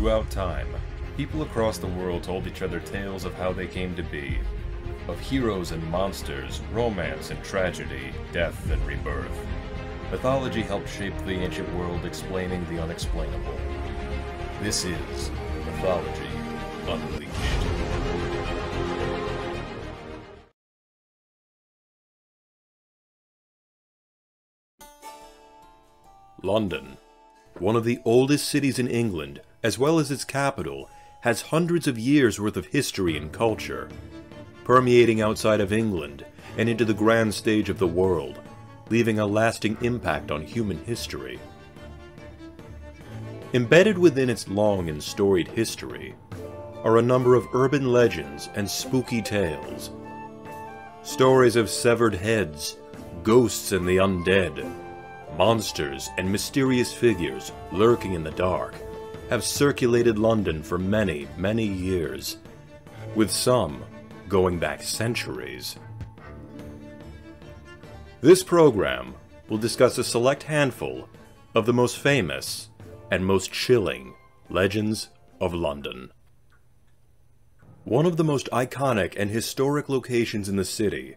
Throughout time, people across the world told each other tales of how they came to be, of heroes and monsters, romance and tragedy, death and rebirth. Mythology helped shape the ancient world, explaining the unexplainable. This is Mythology Unleashed. London, one of the oldest cities in England, as well as its capital, has hundreds of years' worth of history and culture, permeating outside of England and into the grand stage of the world, leaving a lasting impact on human history. Embedded within its long and storied history are a number of urban legends and spooky tales. Stories of severed heads, ghosts and the undead, monsters and mysterious figures lurking in the dark have circulated London for many, many years, with some going back centuries. This program will discuss a select handful of the most famous and most chilling legends of London. One of the most iconic and historic locations in the city,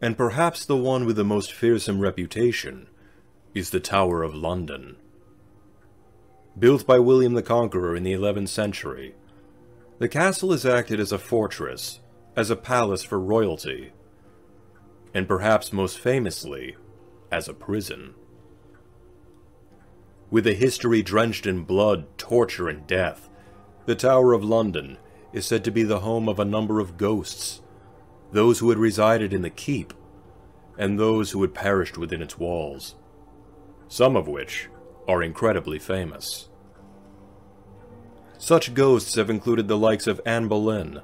and perhaps the one with the most fearsome reputation, is the Tower of London. Built by William the Conqueror in the 11th century, the castle has acted as a fortress, as a palace for royalty, and perhaps most famously, as a prison. With a history drenched in blood, torture, and death, the Tower of London is said to be the home of a number of ghosts, those who had resided in the keep, and those who had perished within its walls, some of which are incredibly famous. Such ghosts have included the likes of Anne Boleyn,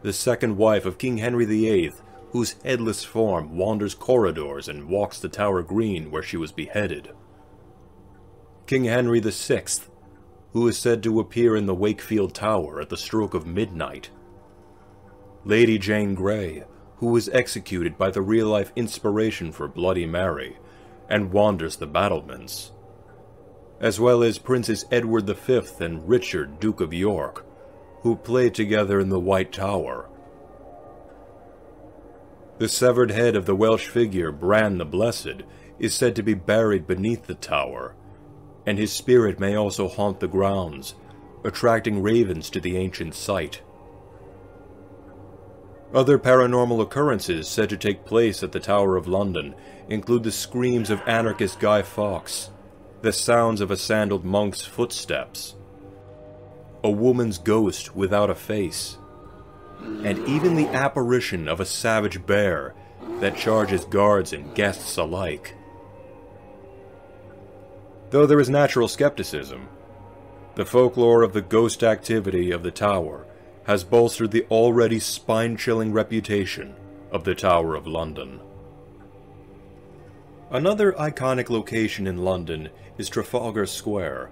the second wife of King Henry VIII, whose headless form wanders corridors and walks the Tower Green where she was beheaded; King Henry VI, who is said to appear in the Wakefield Tower at the stroke of midnight; Lady Jane Grey, who was executed by the real-life inspiration for Bloody Mary, and wanders the battlements; as well as Princes Edward V and Richard, Duke of York, who played together in the White Tower; the severed head of the Welsh figure Bran the Blessed is said to be buried beneath the tower, and his spirit may also haunt the grounds, attracting ravens to the ancient site. Other paranormal occurrences said to take place at the Tower of London include the screams of anarchist Guy Fawkes, the sounds of a sandaled monk's footsteps, a woman's ghost without a face, and even the apparition of a savage bear that charges guards and guests alike. Though there is natural skepticism, the folklore of the ghost activity of the tower has bolstered the already spine-chilling reputation of the Tower of London. Another iconic location in London is Trafalgar Square,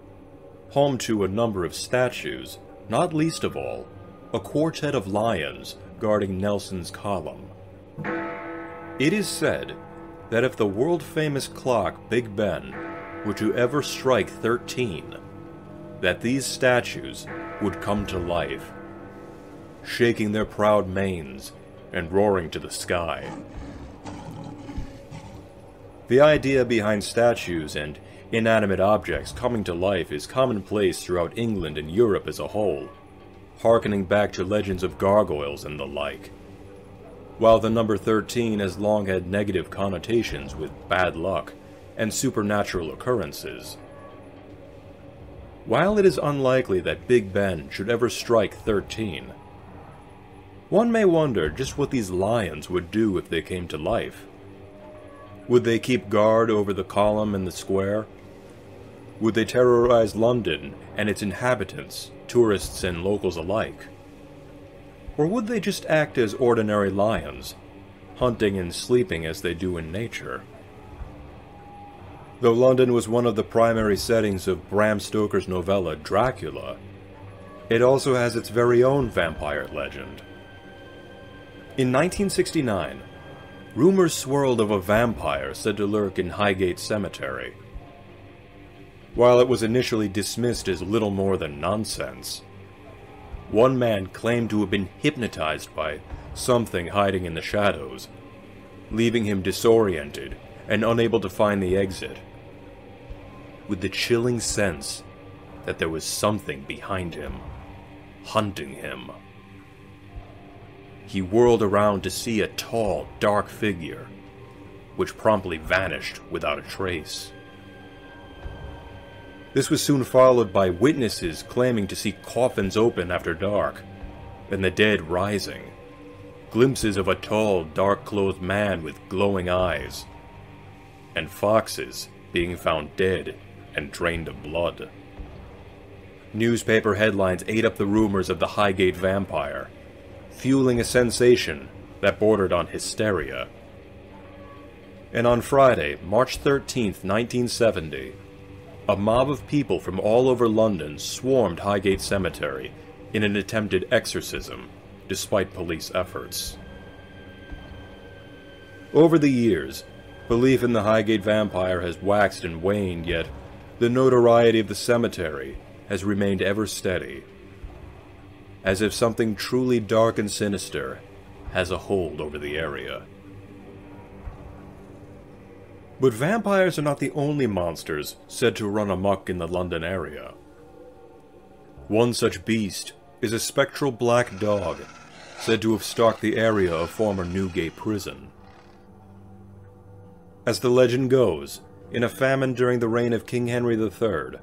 home to a number of statues, not least of all, a quartet of lions guarding Nelson's Column. It is said that if the world-famous clock Big Ben were to ever strike 13, that these statues would come to life, shaking their proud manes and roaring to the sky. The idea behind statues and inanimate objects coming to life is commonplace throughout England and Europe as a whole, hearkening back to legends of gargoyles and the like. While the number 13 has long had negative connotations with bad luck and supernatural occurrences, while it is unlikely that Big Ben should ever strike 13, one may wonder just what these lions would do if they came to life. Would they keep guard over the column and the square? Would they terrorize London and its inhabitants, tourists and locals alike? Or would they just act as ordinary lions, hunting and sleeping as they do in nature? Though London was one of the primary settings of Bram Stoker's novella Dracula, it also has its very own vampire legend. In 1969, rumors swirled of a vampire said to lurk in Highgate Cemetery. while it was initially dismissed as little more than nonsense. One man claimed to have been hypnotized by something hiding in the shadows, leaving him disoriented and unable to find the exit, with the chilling sense that there was something behind him, hunting him. He whirled around to see a tall, dark figure, which promptly vanished without a trace. This was soon followed by witnesses claiming to see coffins open after dark, and the dead rising, glimpses of a tall, dark-clothed man with glowing eyes, and foxes being found dead and drained of blood. Newspaper headlines ate up the rumors of the Highgate vampire, fueling a sensation that bordered on hysteria. And on Friday, March 13, 1970, a mob of people from all over London swarmed Highgate Cemetery in an attempted exorcism, despite police efforts. Over the years, belief in the Highgate vampire has waxed and waned, yet the notoriety of the cemetery has remained ever steady, as if something truly dark and sinister has a hold over the area. But vampires are not the only monsters said to run amok in the London area. One such beast is a spectral black dog said to have stalked the area of former Newgate Prison. As the legend goes, in a famine during the reign of King Henry III,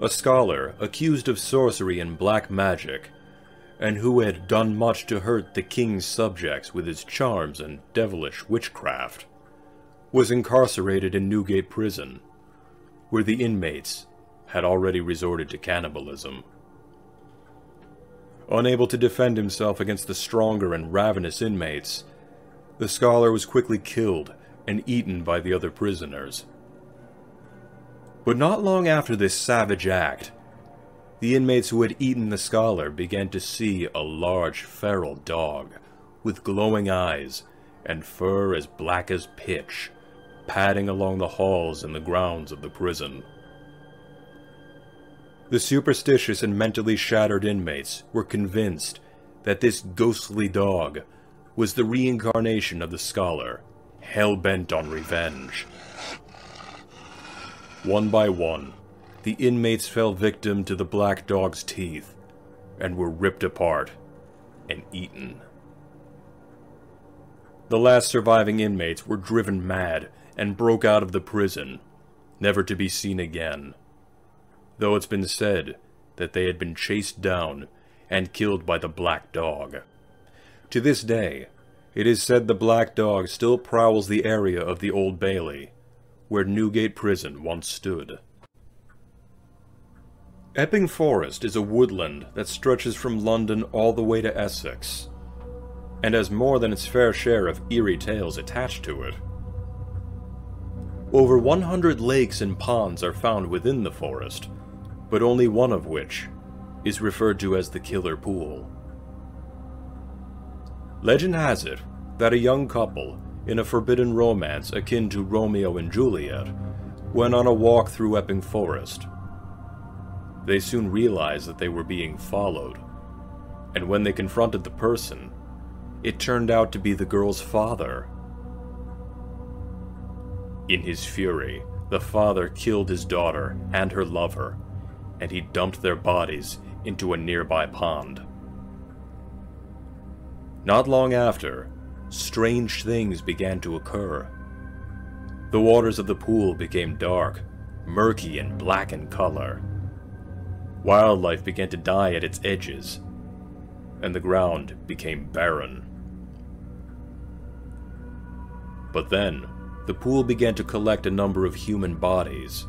a scholar accused of sorcery and black magic, and who had done much to hurt the king's subjects with his charms and devilish witchcraft, was incarcerated in Newgate Prison, where the inmates had already resorted to cannibalism. Unable to defend himself against the stronger and ravenous inmates, the scholar was quickly killed and eaten by the other prisoners. But not long after this savage act, the inmates who had eaten the scholar began to see a large feral dog with glowing eyes and fur as black as pitch, padding along the halls and the grounds of the prison. The superstitious and mentally shattered inmates were convinced that this ghostly dog was the reincarnation of the scholar, hell-bent on revenge. One by one, the inmates fell victim to the black dog's teeth and were ripped apart and eaten. The last surviving inmates were driven mad and broke out of the prison, never to be seen again, though it's been said that they had been chased down and killed by the black dog. To this day, it is said the black dog still prowls the area of the Old Bailey, where Newgate Prison once stood. Epping Forest is a woodland that stretches from London all the way to Essex, and has more than its fair share of eerie tales attached to it. Over 100 lakes and ponds are found within the forest, but only one of which is referred to as the Killer Pool. Legend has it that a young couple, in a forbidden romance akin to Romeo and Juliet, went on a walk through Epping Forest. They soon realized that they were being followed, and when they confronted the person, it turned out to be the girl's father. In his fury, the father killed his daughter and her lover, and he dumped their bodies into a nearby pond. Not long after, strange things began to occur. The waters of the pool became dark, murky and black in color. Wildlife began to die at its edges, and the ground became barren. But then, the pool began to collect a number of human bodies.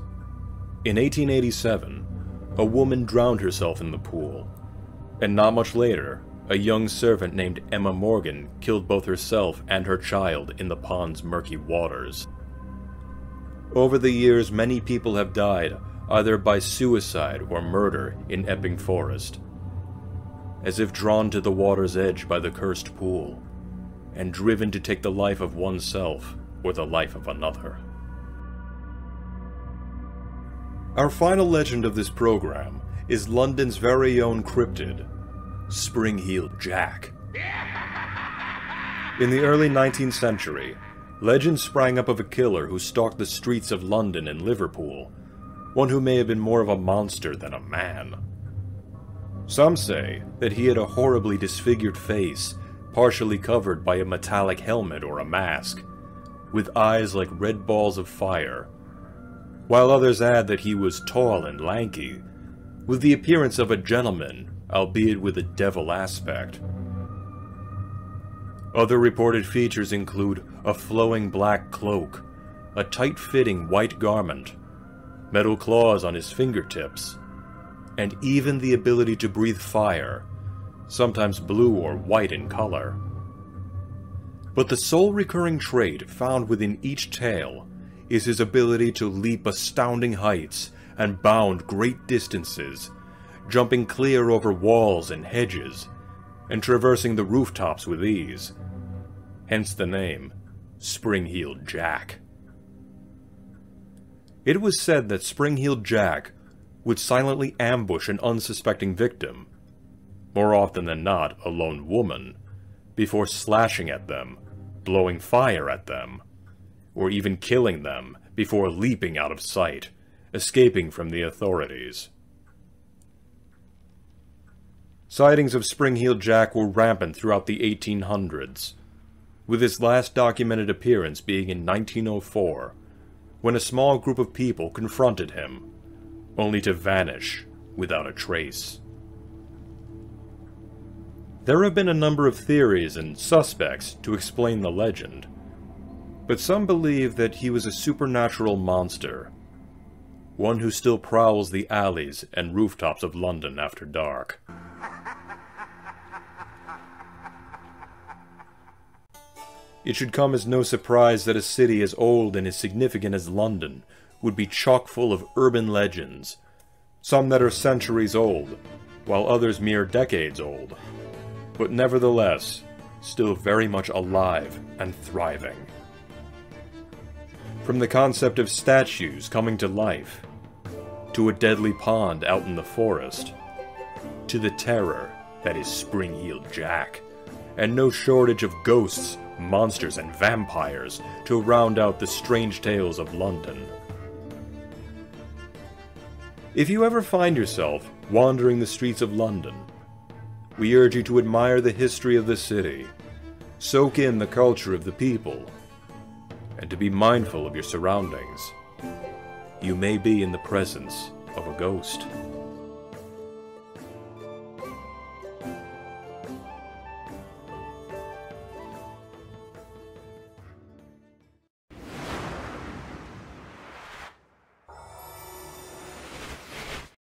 In 1887, a woman drowned herself in the pool, and not much later, a young servant named Emma Morgan killed both herself and her child in the pond's murky waters. Over the years, many people have died either by suicide or murder in Epping Forest, as if drawn to the water's edge by the cursed pool, and driven to take the life of oneself or the life of another. Our final legend of this program is London's very own cryptid, Spring-Heeled Jack. In the early 19th century, legend sprang up of a killer who stalked the streets of London and Liverpool, one who may have been more of a monster than a man. Some say that he had a horribly disfigured face, partially covered by a metallic helmet or a mask, with eyes like red balls of fire, while others add that he was tall and lanky, with the appearance of a gentleman, albeit with a devil aspect. Other reported features include a flowing black cloak, a tight-fitting white garment, metal claws on his fingertips, and even the ability to breathe fire, sometimes blue or white in color. But the sole recurring trait found within each tale is his ability to leap astounding heights and bound great distances, jumping clear over walls and hedges, and traversing the rooftops with ease. Hence the name, Spring-Heeled Jack. It was said that Spring-Heeled Jack would silently ambush an unsuspecting victim, more often than not a lone woman, before slashing at them, blowing fire at them, or even killing them before leaping out of sight, escaping from the authorities. Sightings of Spring-Heeled Jack were rampant throughout the 1800s, with his last documented appearance being in 1904, when a small group of people confronted him, only to vanish without a trace. There have been a number of theories and suspects to explain the legend, but some believe that he was a supernatural monster, one who still prowls the alleys and rooftops of London after dark. It should come as no surprise that a city as old and as significant as London would be chock full of urban legends, some that are centuries old, while others mere decades old, but nevertheless still very much alive and thriving. From the concept of statues coming to life, to a deadly pond out in the forest, to the terror that is Spring-Heeled Jack, and no shortage of ghosts, monsters, and vampires to round out the strange tales of London. If you ever find yourself wandering the streets of London, we urge you to admire the history of the city, soak in the culture of the people, and to be mindful of your surroundings. You may be in the presence of a ghost.